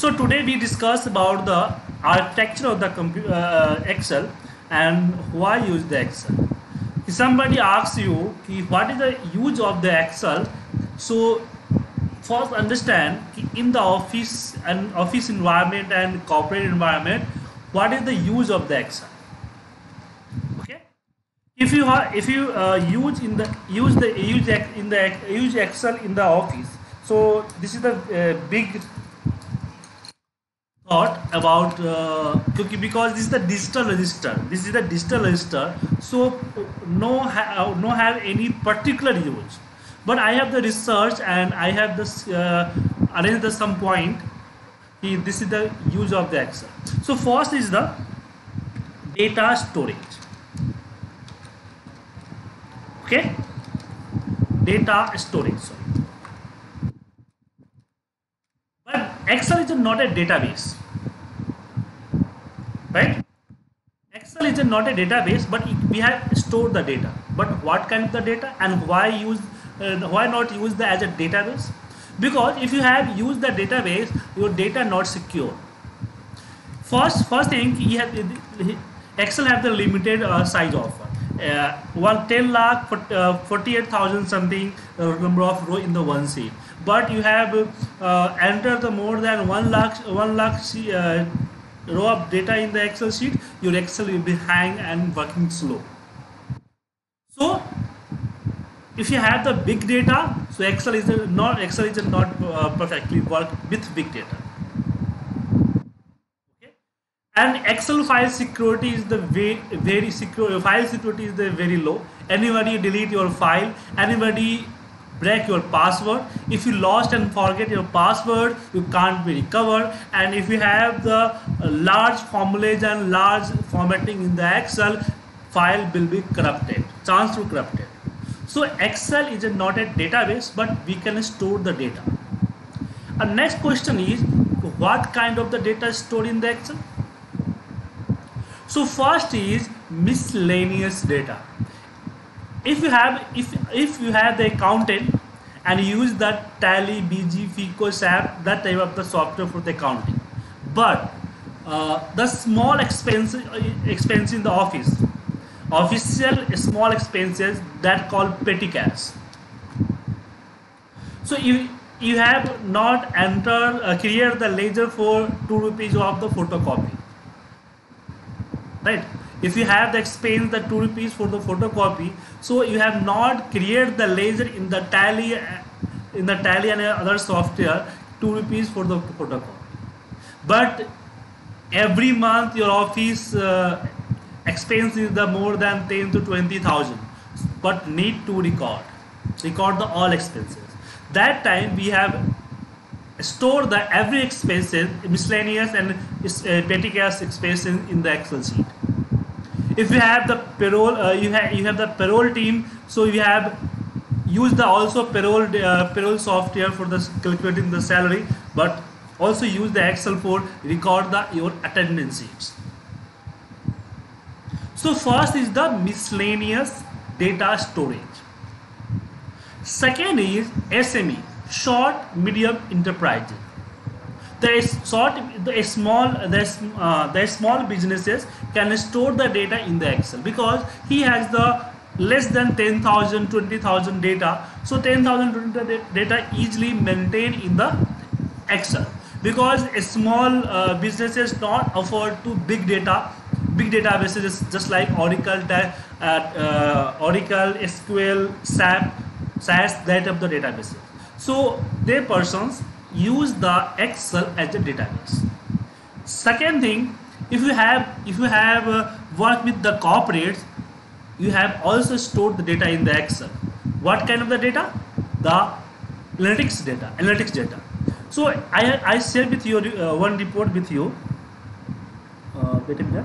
So today we discuss about the architecture of the Excel and why use the Excel. If somebody asks you what is the use of the Excel, so first understand in the office and office environment and corporate environment, what is the use of the Excel? Okay, if you use Excel in the office, so this is the big thought about because this is the digital register. So no have any particular use, but I have the research and I have this arranged the some point. This is the use of the Excel. So first is the data storage. Okay, data storage. Sorry. But Excel is not a database, right? Excel is not a database, but we have stored the data. But what kind of the data and why use? Why not use the as a database? Because if you have used the database, your data not secure. First thing, you have Excel have the limited size of 10 lakh 48,000 something number of row in the one sheet. But you have entered the more than 1 lakh row of data in the Excel sheet. Your Excel will be hang and working slow. So if you have the big data, so Excel is not perfectly work with big data. Okay, and Excel file security is the very secure. File security is the very low. Anybody delete your file, anybody break your password. If you lost and forget your password, you can't be recovered. And if you have the large formulas and large formatting in the Excel, file will be corrupted. Chance to corrupt it. So Excel is not a database, but we can store the data. And next question is, what kind of the data is stored in the Excel? So first is miscellaneous data. If you have the accountant and you use that Tally, BG, FICO, SAP, that type of the software for the accounting, but the small expense in the office. Official small expenses that called petty cash. So if you have not entered cleared the ledger for 2 rupees of the photocopy, right? If you have the expense the 2 rupees for the photocopy, so you have not cleared the ledger in the Tally and other software 2 rupees for the photocopy. But every month your office expense is the more than 10,000 to 20,000, but need to record the all expenses. That time we have stored the every expenses, miscellaneous and petty cash expenses in the Excel sheet. If you have the payroll, you have the payroll team, so you have used the also payroll software for the calculating the salary, but also use the Excel for record the your attendance sheets. So first is the miscellaneous data storage. Second is SME, short medium enterprises. The small businesses can store the data in the Excel because he has the less than 10,000, 20,000 data. So 10,000 data easily maintained in the Excel because small businesses not afford to big data. Big databases is just like Oracle, SQL, SAP, SAS, that of the databases. So they persons use the Excel as a database. Second thing, if you have worked with the corporates, you have also stored the data in the Excel. What kind of the data? The analytics data. So I share with you one report with you. Wait a minute.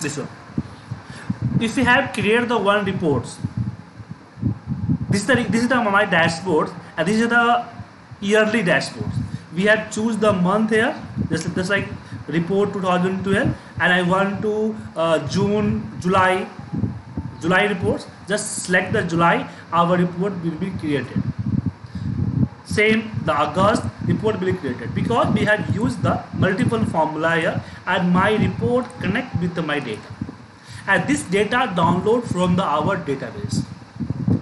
This one. If we have created the one reports, this is my dashboard, and this is the yearly dashboard. we have choose the month here, just like report 2012, and I want to July reports. Just select the July, our report will be created. Same, the August report will be created because we have used the multiple formula here, and my report connect with my data, and this data download from the our database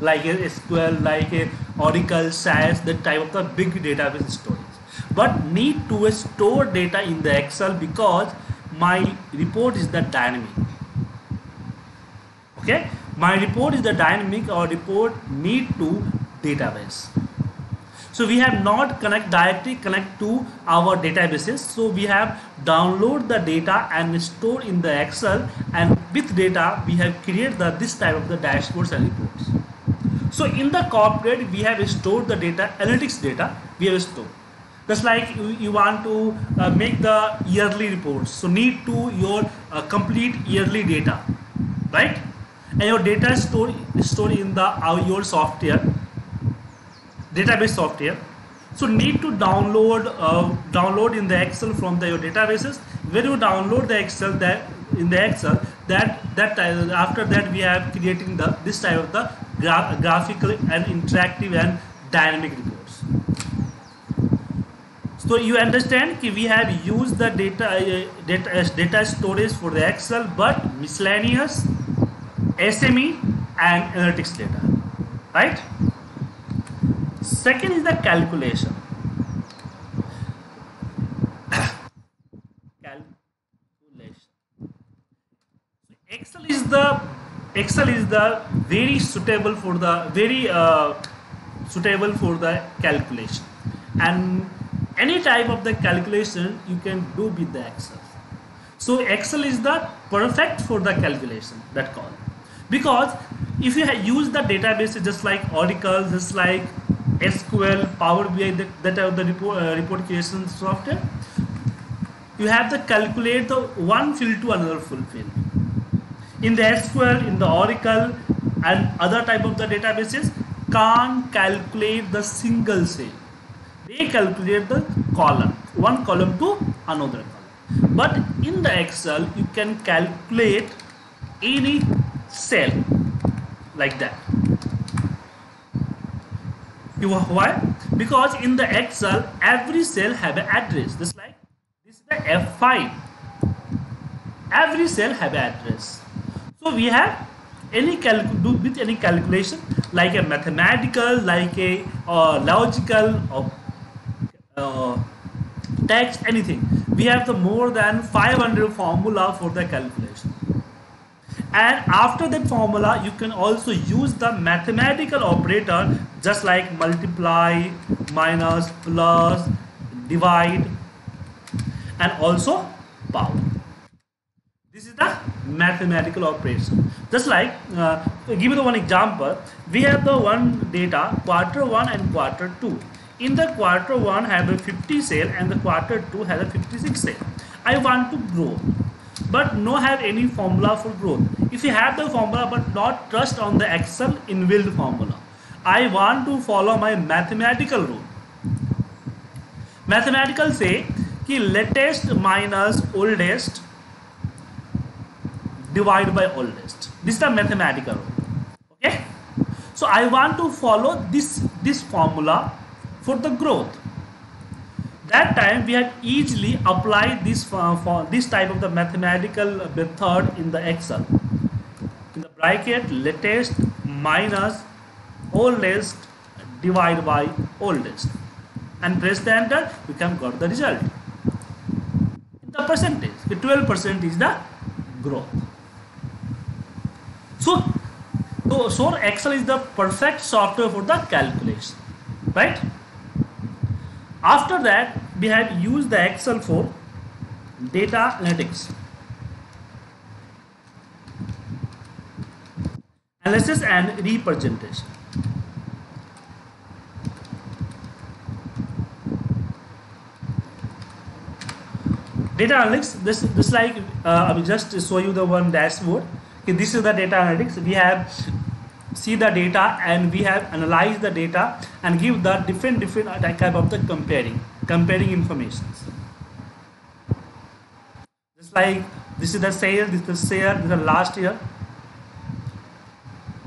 like a SQL, like a Oracle, SAS, that type of the big database storage. But need to store data in the Excel because my report is the dynamic. Okay, my report is the dynamic, or report need to database. So we have not directly connect to our databases. So we have download the data and store in the Excel, and with data we have created this type of the dashboards and reports. So in the corporate we have stored the data, analytics data we have stored. Just like you want to make the yearly reports, so need to your complete yearly data, right? And your data is stored in the your software, database software. So need to download in the Excel from your databases. When you download the Excel after that we have creating this type of the graphical and interactive and dynamic reports. So you understand that we have used the data as data storage for the Excel, but miscellaneous, SME, and analytics data, right? Second is the calculation. Excel is very suitable for the calculation, and any type of the calculation you can do with the Excel. So Excel is the perfect for the calculation, that call, because if you use the databases just like Oracle, just like SQL, Power BI, that are the report creation software, you have to calculate the one field to another field. In the SQL, in the Oracle, and other type of the databases can't calculate the single cell. They calculate the column, one column to another column. But in the Excel, you can calculate any cell like that. You know why? Because in the Excel, every cell have an address. Just like this is the F5. Every cell have an address. So we have any calculation like a mathematical, like a logical, or text, anything. We have the more than 500 formula for the calculation, and after that formula you can also use the mathematical operator, just like multiply, minus, plus, divide, and also power. This is the mathematical operation. Just like give me the one example. We have the one data quarter 1 and quarter 2. In the quarter 1 have a 50 sale, and the quarter 2 has a 56 sale. I want to grow, but no have any formula for growth. If you have the formula but not trust on the Excel inbuilt formula, I want to follow my mathematical rule. Mathematical say ki latest minus oldest divide by oldest. This is the mathematical rule. Okay, so I want to follow this formula for the growth. That time we have easily applied this type of the mathematical method in the Excel. In the bracket, latest minus oldest divided by oldest, and press the enter. We can got the result. The percentage, the 12% is the growth. So Excel is the perfect software for the calculation, right? After that, we have used the Excel for data analytics, analysis and representation. Data analytics, this like I will just show you the one dashboard. Okay, this is the data analytics. We have see the data and we have analyzed the data and give the different type of the comparing. comparing information. Just like this is the sale, this is the share, this is the last year.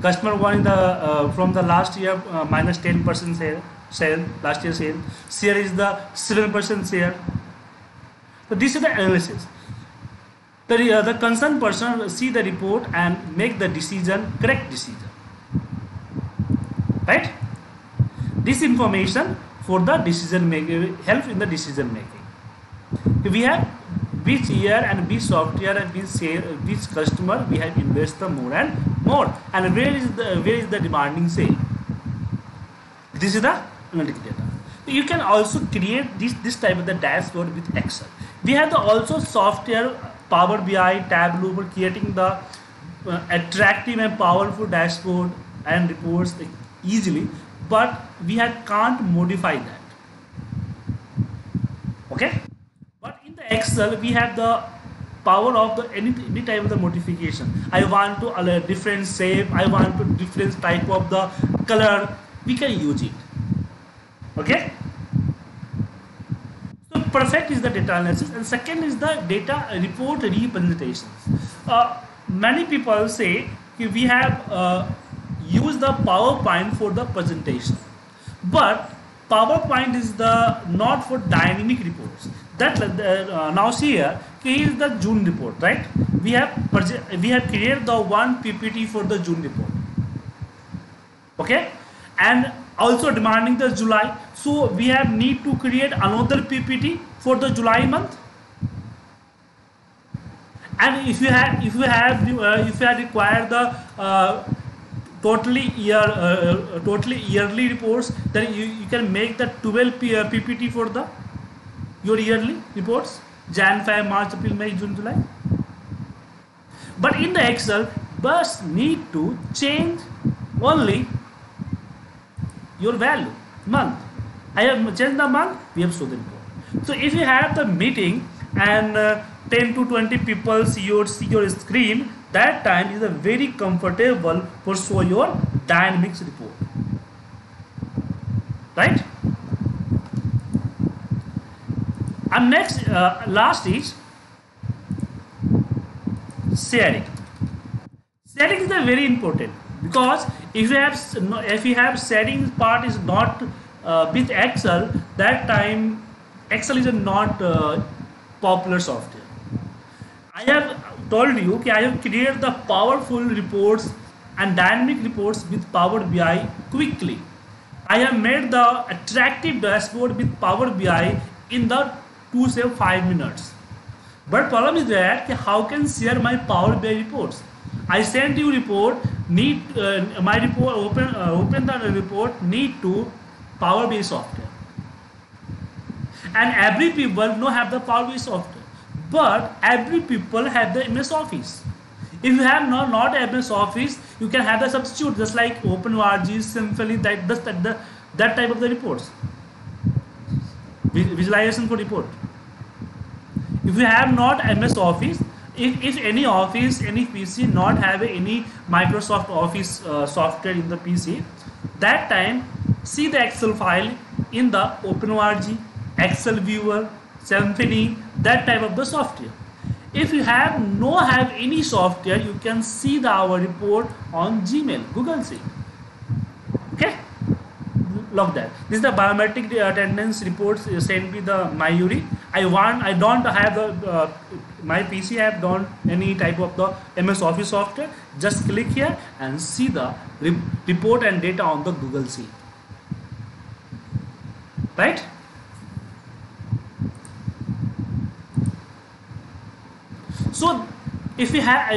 Customer one the from the last year minus 10% sale, last year sale. Share is the 7% share. So this is the analysis. The concerned person will see the report and make the decision, correct decision. Right? This information for the decision making, help in the decision making. We have which year and which software and which share, which customer we have invested more and more, and where is the demanding sale. This is the analytic data. You can also create this type of the dashboard with Excel. We have the also software. Power BI, Tableau for creating the attractive and powerful dashboard and reports easily, but we can't modify that. Okay, but in the Excel we have the power of the any type of the modification. I want to a different shape. I want to different type of the color. We can use it. Okay. Perfect is the data analysis, and second is the data report representations. Many people say we have used the PowerPoint for the presentation, but PowerPoint is the not for dynamic reports. That now see here is the June report, right? We have created the one PPT for the June report. Okay, and also demanding the July, so we have need to create another PPT for the July month. And if you have required the totally yearly reports, then you can make the 12 PPT for the your yearly reports: Jan, Feb, March, April, May, June, July. But in the Excel, just need to change only your value month. I have changed the month. We have shown the report. So if you have the meeting and 10 to 20 people see your screen, that time is a very comfortable for show your dynamics report, right? And next, last is sharing. Sharing is the very important, because if you have sharing part is not with Excel, that time Excel is not popular software. I have told you that I have created the powerful reports and dynamic reports with Power BI quickly. I have made the attractive dashboard with Power BI in the 2 to 5 minutes. But problem is that how can share my Power BI reports? I sent you report. Need my report open the report need to Power BI software, and every people no have the Power BI software, but every people have the MS Office. If you have not MS Office, you can have the substitute, just like OpenOrg, simply that type of the reports, visualization for report. If you have not MS Office, if any office, any PC not have any Microsoft Office software in the PC, that time see the Excel file in the OpenOrg, Excel Viewer, Symphony, that type of the software. If you have no any software, you can see our report on Gmail, Google Sheet. Okay, log that. This is the biometric attendance reports sent me the Mayuri. I don't have the my PC have done any type of the MS Office software. Just click here and see the report and data on the Google Sheet. Right? So if we have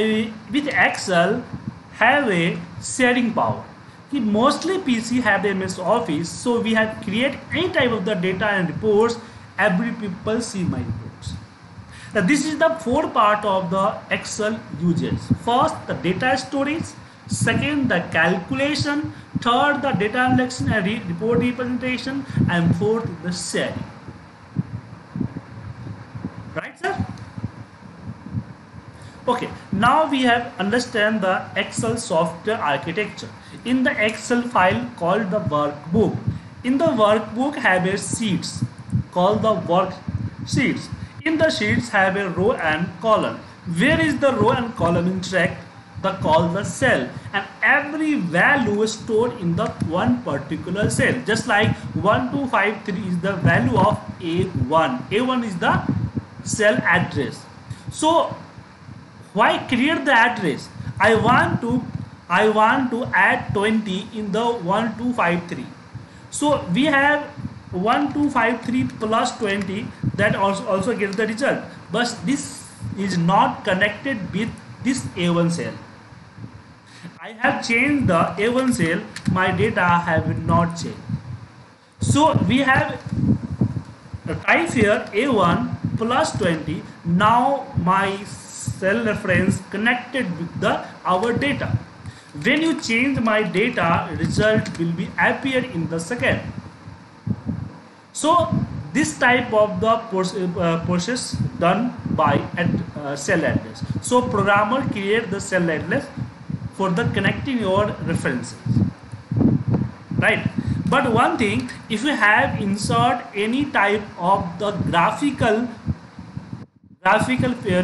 with Excel have a sharing power. Mostly PC have the MS Office, so we have create any type of the data and reports. Every people see my reports. Now this is the four part of the Excel usage. First, the data storage. Second, the calculation. Third, the data collection and report representation. And fourth, the sharing. Right, sir? Okay. Now we have understand the Excel software architecture. In the Excel file called the workbook. In the workbook have a sheets called the worksheets. In the sheets have a row and column. Where is the row and column interact? The call the cell, and every value is stored in the one particular cell. Just like 1253 is the value of A1. A1 is the cell address. So why create the address? I want to add 20 in the 1253. So we have 1253 plus 20. That also gives the result. But this is not connected with this A1 cell. I have changed the A1 cell. My data have not changed. So we have a type here A1 plus 20. Now my cell reference connected with our data. When you change my data, result will be appear in the second. So this type of the process done by cell address. So programmer create the cell address for the connecting your references, right? But one thing, if you have insert any type of the graphical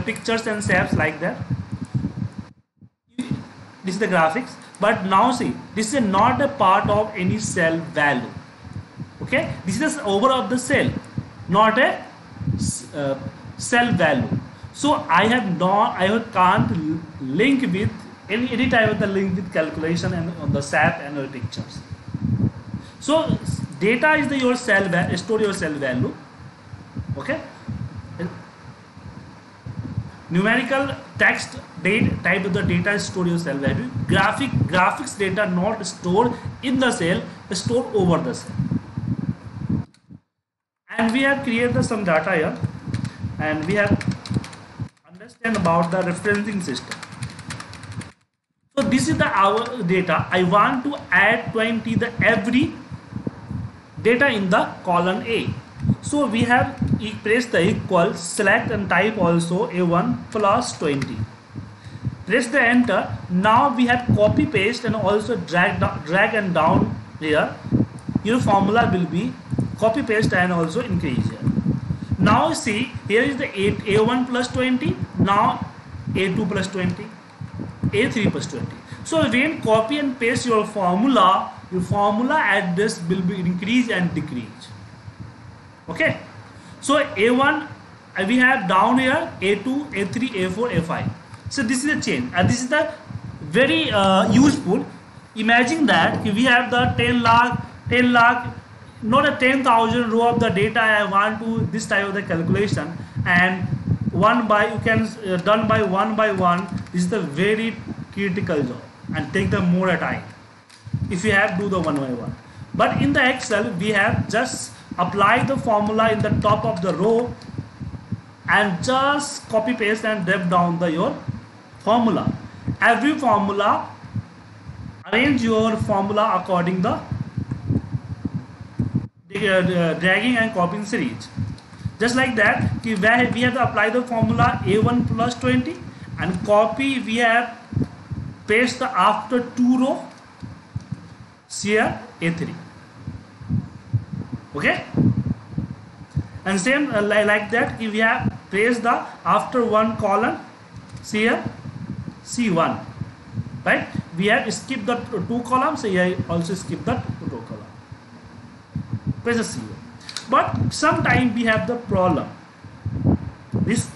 pictures and shapes like that, this is the graphics. But now see, this is not a part of any cell value. Okay, this is over of the cell, not a cell value. So I can't link with any type of the link with calculation and on the SAP and pictures. So data is your cell value, store your cell value. Okay, numerical text date type of the data is store your cell value. Graphics data not stored in the cell, stored over the cell. And we have created some data here, and we have understand about the referencing system. So this is our data. I want to add 20 the every data in the column A. So we have press the equal, select and type also A1 plus 20. Press the enter. Now we have copy paste and also drag and down here. Your formula will be copy paste and also increase here. Now see, here is the A1 plus 20, now A2 plus 20, A3 plus 20. So when copy and paste your formula address will be increase and decrease. Okay. So A1 we have down here, A2, A3, A4, A5. So this is a change, and this is the very useful. Imagine that we have the 10 lakh. Not a 10,000 row of the data. I want to this type of the calculation, and done by one by one. This is the very critical job and take the more time if you have do the one by one. But in the Excel we have just apply the formula in the top of the row and just copy paste and drag down your formula. Every formula arrange your formula according the dragging and copying series. Just like that, where we have to apply the formula A1 plus 20 and copy we have paste the after two row here A3. Okay, and same like that we have paste the after one column here C1. Right, we have skipped the two columns here, also skip the two columns. Press the C. But sometimes we have the problem. This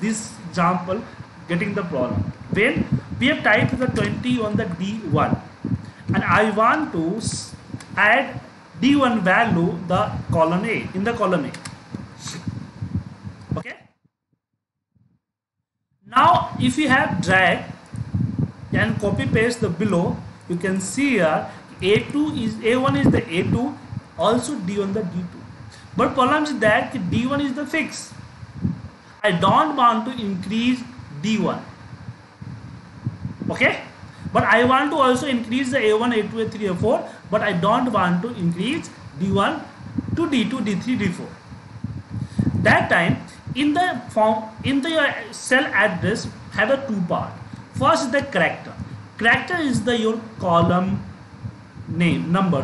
example getting the problem. When we have typed the 20 on the D1, and I want to add D1 value the column A in the column A. Okay. Now if you have drag and copy paste the below, you can see here A1 is the A2. Also D1 the D2, but problem is that D1 is the fix. I don't want to increase D1. Okay, but I want to also increase the A1, A2, A3, A4. But I don't want to increase D1 to D2, D3, D4. That time in the form in the cell address have a two part. First the character. Character is the your column name number.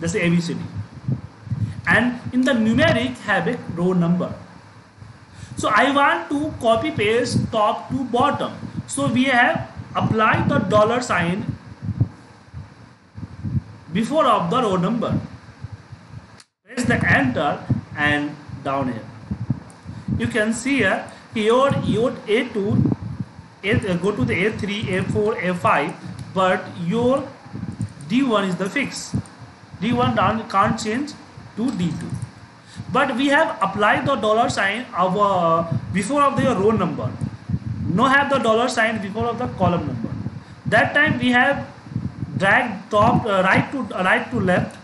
That's ABCD, and in the numeric have a row number. So I want to copy paste top to bottom. So we have applied the dollar sign before of the row number. Press the enter and down here. You can see here your A2, go to the A3, A4, A5, but your D1 is the fix. D1 down can't change to D2. But we have applied the dollar sign of before of the row number. No have the dollar sign before of the column number. That time we have dragged top right to left,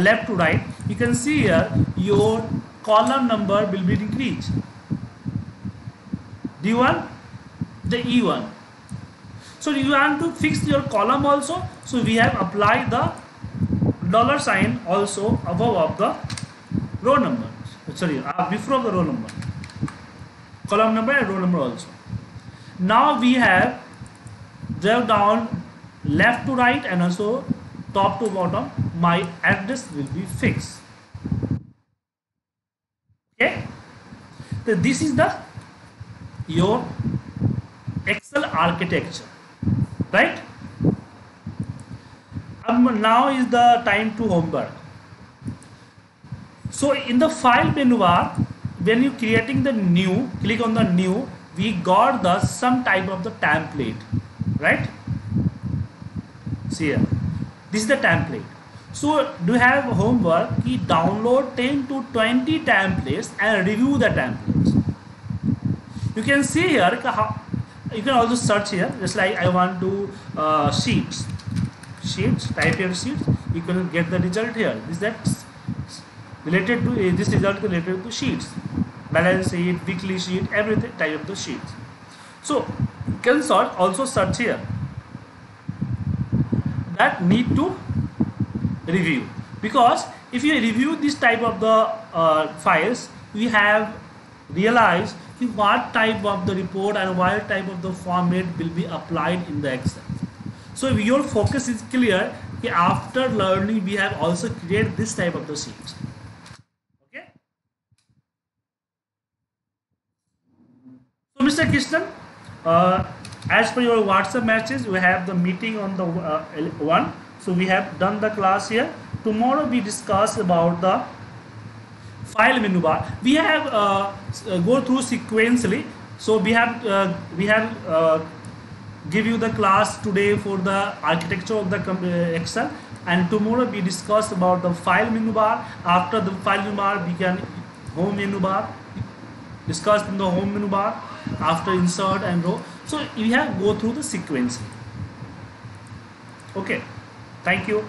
left to right. You can see here your column number will be decreased. D1, the E1. So you want to fix your column also. So we have applied the dollar sign also above of the row number. Sorry, before of the row number, column number and row number also. Now we have drill down left to right and also top to bottom. My address will be fixed. Okay. So this is the your Excel architecture, right? Now is the time to homework. So in the file menu bar, when you creating the new, click on the new, we got the some type of the template, right? See here, this is the template. So do you have homework? You download 10 to 20 templates and review the templates. You can see here, you can also search here, just like I want to sheets, type here sheets, you can get the result here. This that's related to this result related to sheets, balance sheet, weekly sheet, everything type of the sheets. So you can sort also search here that need to review, because if you review this type of the files, we have realized what type of the report and what type of the format will be applied in the Excel. So if your focus is clear, after learning we have also created this type of the sheets. Okay. So Mr. Krishnan, as per your WhatsApp messages, we have the meeting on the one. So we have done the class here. Tomorrow we discuss about the file menu bar. We have go through sequentially. So we have give you the class today for the architecture of the Excel, and tomorrow we discuss about the file menu bar. After the file menu bar, we can home menu bar, discuss in the home menu bar after insert and row. So we have go through the sequence. Okay, thank you.